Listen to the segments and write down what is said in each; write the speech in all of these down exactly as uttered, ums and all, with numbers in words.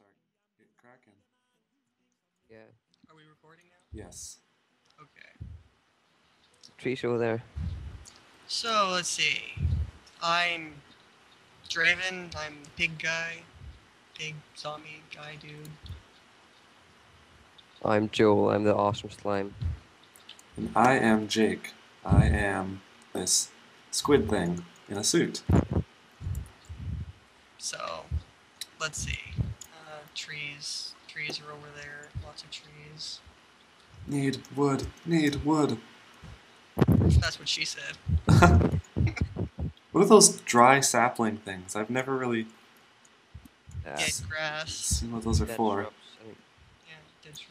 start getting cracking. Yeah. Are we recording now? Yes. Okay. Tree show there. So let's see. I'm Draven. I'm the pig guy, pig zombie guy dude. I'm Joel. I'm the awesome slime. And I am Jake. I am this squid thing in a suit. So, let's see. Uh, trees. Trees are over there. Lots of trees. Need wood. Need wood. That's what she said. What are those dry sapling things? I've never really yeah. Dead grass. Seen what those are dead for. Shrubs. Yeah, dead shrubs.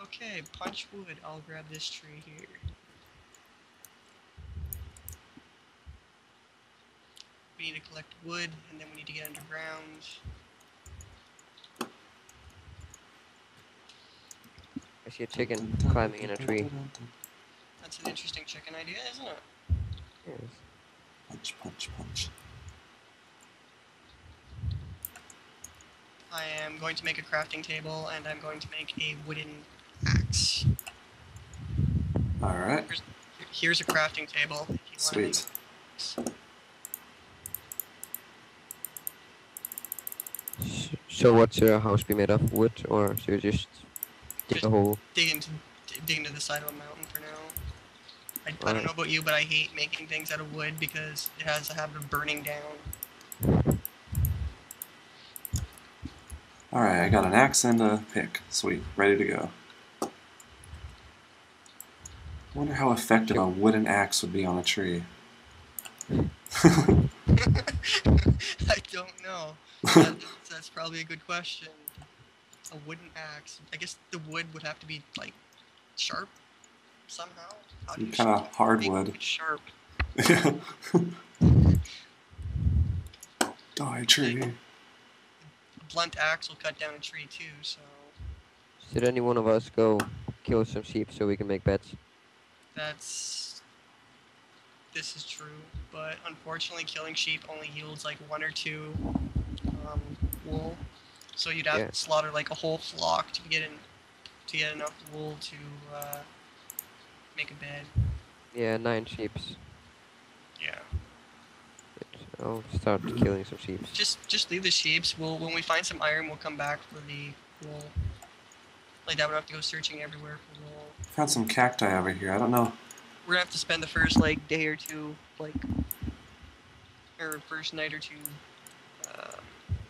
Okay, punch wood. I'll grab this tree here. We need to collect wood, and then we need to get underground. I see a chicken climbing in a tree. That's an interesting chicken idea, isn't it? Yes. Punch, punch, punch. I am going to make a crafting table, and I'm going to make a wooden axe. Alright. Here's, here's a crafting table. If you want. Sweet. So what's your house be made of? Wood, or so you just dig just a hole? Dig into, dig into the side of a mountain for now. I, right. I don't know about you, but I hate making things out of wood because it has a habit of burning down. Alright, I got an axe and a pick. Sweet. Ready to go. I wonder how effective a wooden axe would be on a tree. I don't know. That, that's probably a good question. A wooden axe. I guess the wood would have to be like sharp somehow. Kind of hardwood. Sharp. Yeah. Die tree. Like, a blunt axe will cut down a tree too. So. Should any one of us go kill some sheep so we can make beds? That's. This is true, but unfortunately, killing sheep only yields like one or two. Um, wool, so you'd have yeah. to slaughter like a whole flock to get in, to get enough wool to uh, make a bed. Yeah, nine sheeps. Yeah. Good. I'll start killing some sheeps. Just, just leave the sheeps. We'll when we find some iron, we'll come back for the wool. Like that, we don't have to go searching everywhere for wool. Found some cacti over here. I don't know. We're gonna have to spend the first like day or two, like, or first night or two.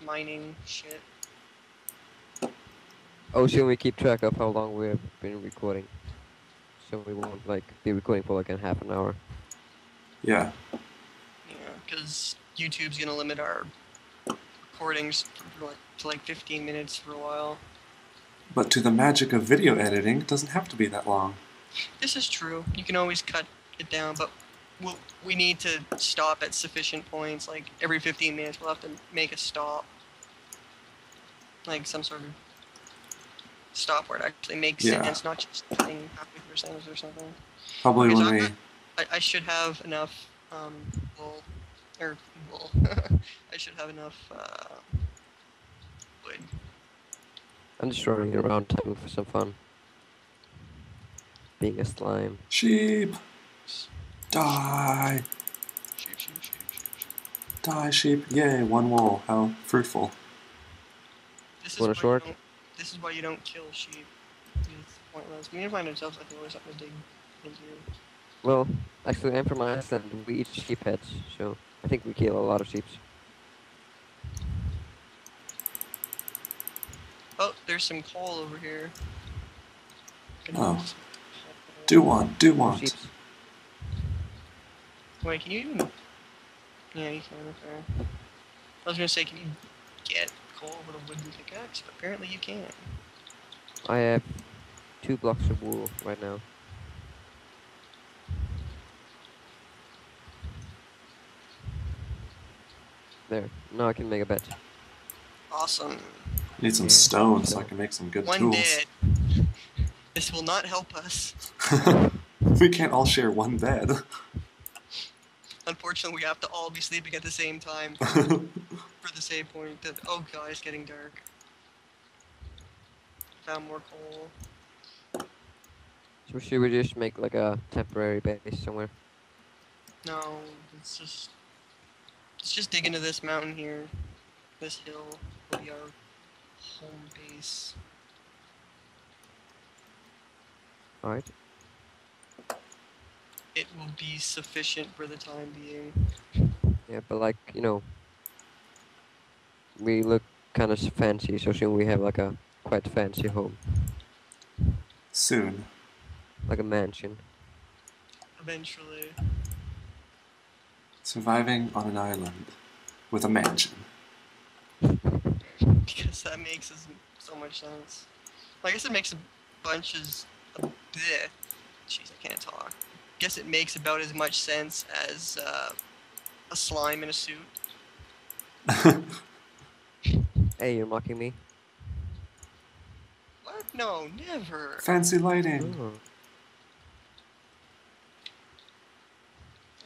Mining shit. Oh, so we keep track of how long we've been recording, so we won't like be recording for like in half an hour. Yeah. Yeah, because YouTube's gonna limit our recordings for like, to like fifteen minutes for a while. But to the magic of video editing, it doesn't have to be that long. This is true. You can always cut it down, but. We'll, we need to stop at sufficient points, like every fifteen minutes we'll have to make a stop. Like some sort of stop where it actually makes yeah. sense, not just cutting halfway through a sentence or something. Probably okay, when so we... I, I should have enough um, wool, or wool, I should have enough uh, wood. I'm just running around for some fun. Being a slime. Sheep! Die! Sheep, sheep, sheep, sheep, sheep. Die, sheep. Yay, one wool. How fruitful. This is, short? This is why you don't kill sheep. It's pointless. We need to find ourselves like we're something to dig into. Well, actually, I'm from Iceland. We eat sheep heads, so I think we kill a lot of sheep. Oh, there's some coal over here. Oh. Do want, do want. Sheeps. Wait, can you even... Yeah, you can, okay. I was gonna say, can you get coal with a wooden pickaxe? But apparently you can. I have two blocks of wool right now. There. Now I can make a bed. Awesome. I need some yeah, stone so I can make some good one tools. One dead. This will not help us. We can't all share one bed. Unfortunately, we have to all be sleeping at the same time for the same point that, oh god, it's getting dark. found more coal. So should we just make like a temporary base somewhere? No, let's just let's just dig into this mountain here. This hill will be our home base. Alright. It will be sufficient for the time being. Yeah, but like, you know, we look kind of fancy, so soon we have like a quite fancy home. Soon. Like a mansion. Eventually. Surviving on an island with a mansion. Because that makes so much sense. Well, I guess it makes a bunch of... Bleh. Jeez, I can't talk. I guess it makes about as much sense as uh, a slime in a suit. Hey, you're mocking me? What? No, never. Fancy lighting. Ooh.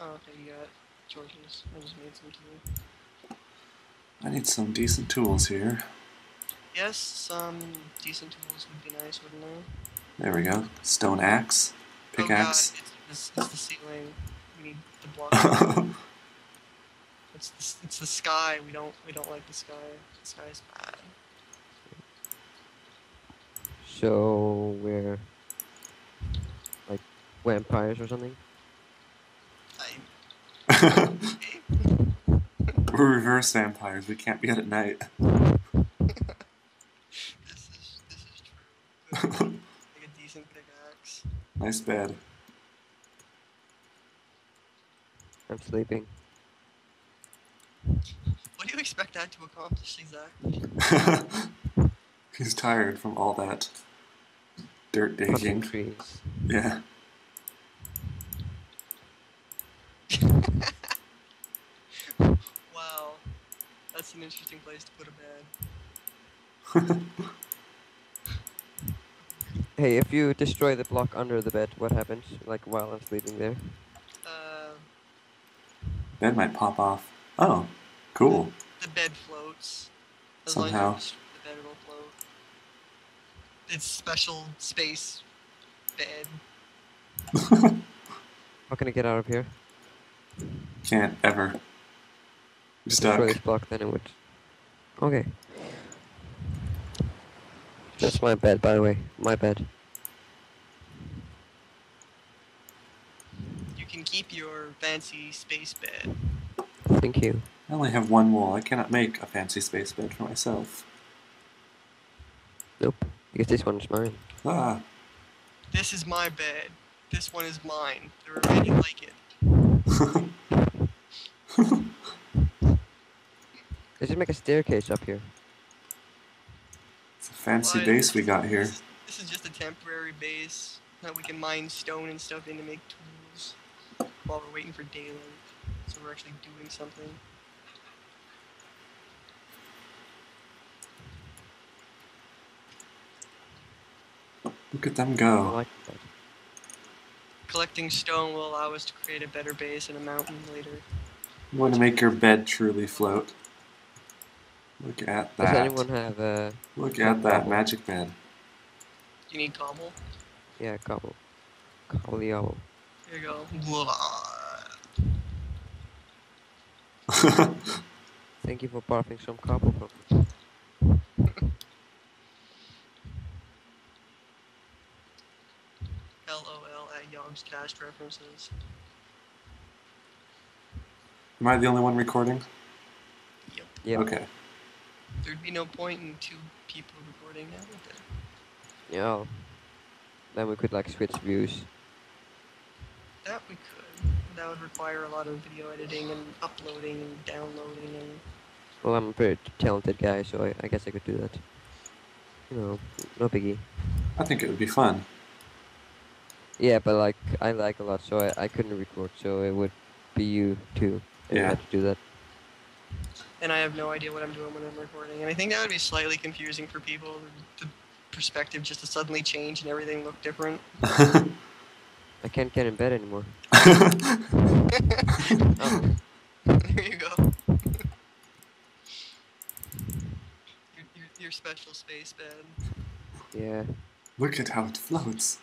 Oh, okay, you got George's. I just made some too. I need some decent tools here. Yes, some decent tools would be nice, wouldn't they? There we go. Stone axe, pickaxe. Oh, It's, it's the ceiling. We need the block. it's, the, it's the sky. We don't we don't like the sky. The sky's bad. So we're like vampires or something. I... We're reverse vampires. We can't be out at night. this is this is true. Like a decent pickaxe. Nice bed. I'm sleeping. What do you expect that to accomplish exactly? He's tired from all that dirt digging. Trees. Yeah. Wow. That's an interesting place to put a bed. Hey, if you destroy the block under the bed, what happens? Like while I'm sleeping there? Bed might pop off. Oh, cool. The, the bed floats. As Somehow. Long as the bed will float. It's special space bed. How can I get out of here? Can't ever. You're stuck. Destroy this block, then it would. Okay. That's my bed, by the way. My bed. Keep your fancy space bed. Thank you. I only have one wool. I cannot make a fancy space bed for myself. Nope. Because this one's mine. Ah. This is my bed. This one is mine. The remaining like it. They should make a staircase up here. It's a fancy well, base we got here. This, this is just a temporary base that we can mine stone and stuff in to make tools. While we're waiting for daylight, so we're actually doing something. Look at them go. I like that. Collecting stone will allow us to create a better base and a mountain later. You want to make your bed truly float. Look at that. Does anyone have a... Look at that cobble. Magic bed. You need cobble? Yeah, cobble. Cobble-yobble. There you go. Thank you for popping some copper from L O L at Yogg's cast references. Am I the only one recording? Yep. Yep. Okay. There'd be no point in two people recording now, would there? Yeah. Then we could like switch views. That we could. That would require a lot of video editing and uploading and downloading and... Well, I'm a pretty talented guy, so I, I guess I could do that. You know, no biggie. I think it would be fun. Yeah, but like, I like a lot, so I, I couldn't record, so it would be you too. If yeah. I had to do that. And I have no idea what I'm doing when I'm recording, and I think that would be slightly confusing for people. The perspective just to suddenly change and everything look different. I can't get in bed anymore. Oh. There you go. your, your, your special space bed. Yeah. Look at how it floats.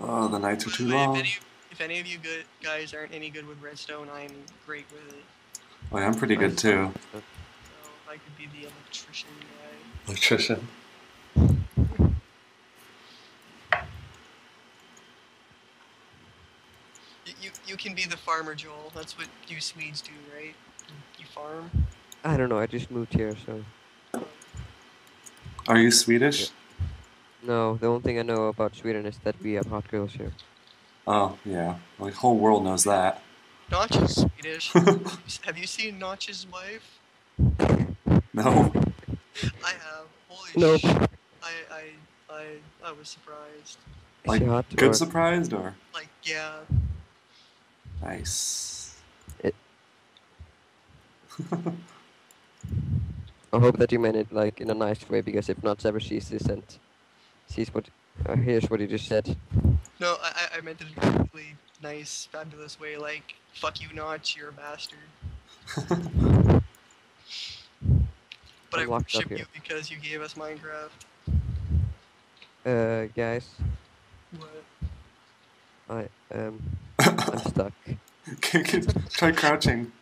Oh, the nights are too long. If any, if any of you good guys aren't any good with redstone, I am great with it. Oh, yeah, I'm pretty good too. So I could be the electrician guy. Electrician. You, you can be the farmer, Joel. That's what you Swedes do, right? You farm? I don't know. I just moved here, so... Are you Swedish? Yeah. No, the only thing I know about Sweden is that we have hot girls here. Oh, yeah. The whole world knows that. Notch is Swedish. Have you seen Notch's wife? No. I have. Holy nope. Shit. I, I, I, I was surprised. Like, hot good or? Surprised, or? Like, yeah. Nice. It... I hope that you meant it, like, in a nice way, because if Notch ever sees this and... Sees what, uh, here's what he just said. No, I, I meant it in a really nice, fabulous way, like, fuck you, Notch, you're a bastard. But I'm I worship you because you gave us Minecraft. Uh, guys. What? I am... I'm stuck. Try crouching.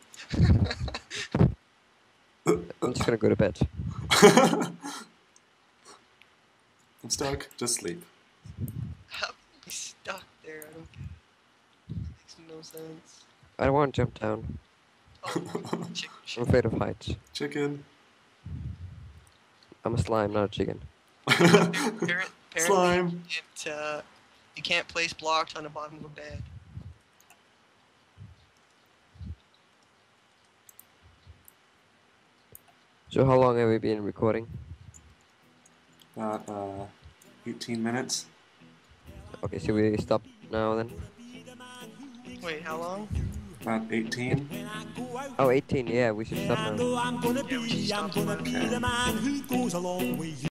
I'm just gonna go to bed. I'm stuck. Just sleep. How am I stuck there? I don't get it. Makes no sense. I don't want to jump down. Oh, chicken, chicken. I'm afraid of heights. Chicken. I'm a slime, not a chicken. Parent, parent, slime. It, uh, you can't place blocks on the bottom of a bed. So how long have we been recording? About uh, eighteen minutes. Okay, should we stop now then? Wait, how long? About eighteen. Oh, eighteen, yeah, we should stop now. Yeah, we should stop now. Okay.